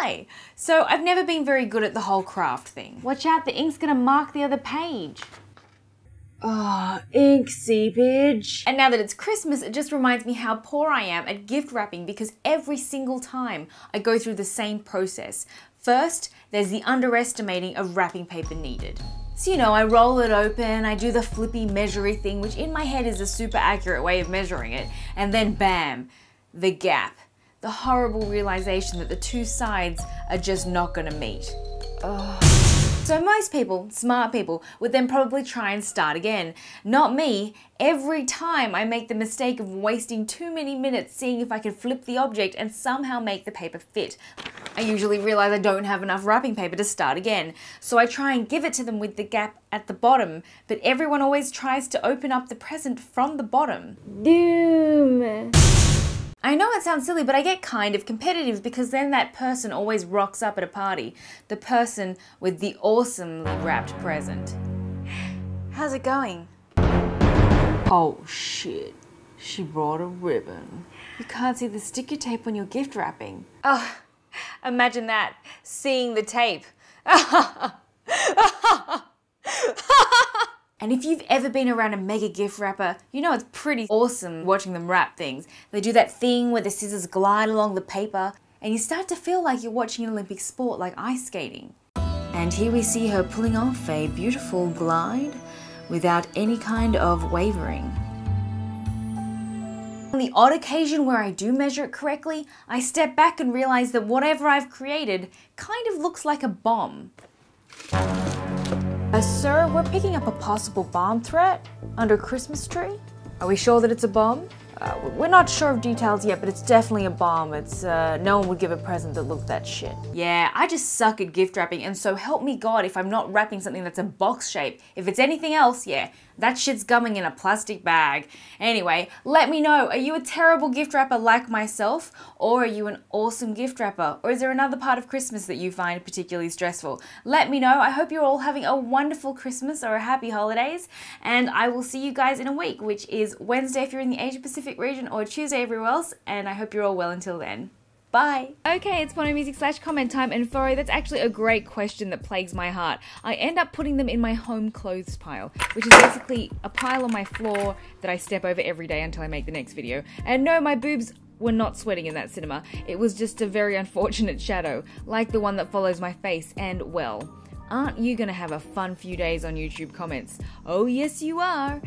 high. So I've never been very good at the whole craft thing. Watch out, the ink's gonna mark the other page. Oh, ink seepage. And now that it's Christmas, it just reminds me how poor I am at gift wrapping because every single time I go through the same process. First, there's the underestimating of wrapping paper needed. So, you know, I roll it open, I do the flippy measury thing, which in my head is a super accurate way of measuring it, and then bam, the gap. The horrible realization that the two sides are just not gonna meet. Ugh. So most people, smart people, would then probably try and start again. Not me. Every time I make the mistake of wasting too many minutes seeing if I can flip the object and somehow make the paper fit. I usually realize I don't have enough wrapping paper to start again. So I try and give it to them with the gap at the bottom, but everyone always tries to open up the present from the bottom. Doom! I know it sounds silly, but I get kind of competitive because then that person always rocks up at a party. The person with the awesomely wrapped present. How's it going? Oh shit, she brought a ribbon. You can't see the sticker tape on your gift wrapping. Oh, imagine that, seeing the tape. And if you've ever been around a mega gift wrapper, you know it's pretty awesome watching them wrap things. They do that thing where the scissors glide along the paper and you start to feel like you're watching an Olympic sport like ice skating. And here we see her pulling off a beautiful glide without any kind of wavering. On the odd occasion where I do measure it correctly, I step back and realize that whatever I've created kind of looks like a bomb. Sir, we're picking up a possible bomb threat under a Christmas tree. Are we sure that it's a bomb? We're not sure of details yet, but it's definitely a bomb. It's, no one would give a present that looked that shit. Yeah, I just suck at gift wrapping, and so help me God if I'm not wrapping something that's a box shape. If it's anything else, yeah, that shit's gumming in a plastic bag. Anyway, let me know, are you a terrible gift wrapper like myself, or are you an awesome gift wrapper? Or is there another part of Christmas that you find particularly stressful? Let me know. I hope you're all having a wonderful Christmas or a happy holidays, and I will see you guys in a week, which is Wednesday if you're in the Asia Pacific region or Tuesday everywhere else, and I hope you're all well until then. Bye! Okay, it's pornomusic/comment time, and Foro, that's actually a great question that plagues my heart. I end up putting them in my home clothes pile, which is basically a pile on my floor that I step over every day until I make the next video. And no, my boobs were not sweating in that cinema. It was just a very unfortunate shadow, like the one that follows my face, and well, aren't you gonna have a fun few days on YouTube comments? Oh yes you are!